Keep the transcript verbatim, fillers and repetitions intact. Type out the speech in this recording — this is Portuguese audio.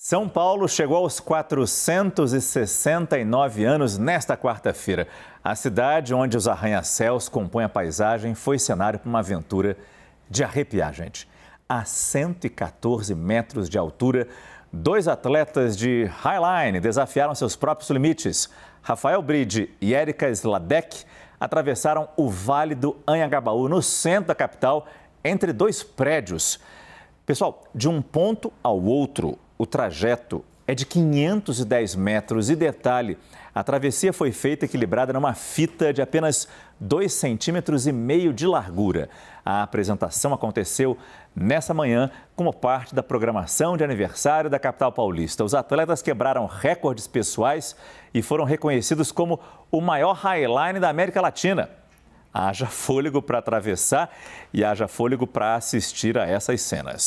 São Paulo chegou aos quatrocentos e sessenta e nove anos nesta quarta-feira. A cidade onde os arranha-céus compõem a paisagem foi cenário para uma aventura de arrepiar, gente. A cento e quatorze metros de altura, dois atletas de highline desafiaram seus próprios limites. Rafael Bridi e Erika Sedlacek atravessaram o Vale do Anhangabaú, no centro da capital, entre dois prédios. Pessoal, de um ponto ao outro, o trajeto é de quinhentos e dez metros e, detalhe, a travessia foi feita equilibrada numa fita de apenas dois vírgula cinco centímetros de largura. A apresentação aconteceu nessa manhã como parte da programação de aniversário da capital paulista. Os atletas quebraram recordes pessoais e foram reconhecidos como o maior highline da América Latina. Haja fôlego para atravessar e haja fôlego para assistir a essas cenas.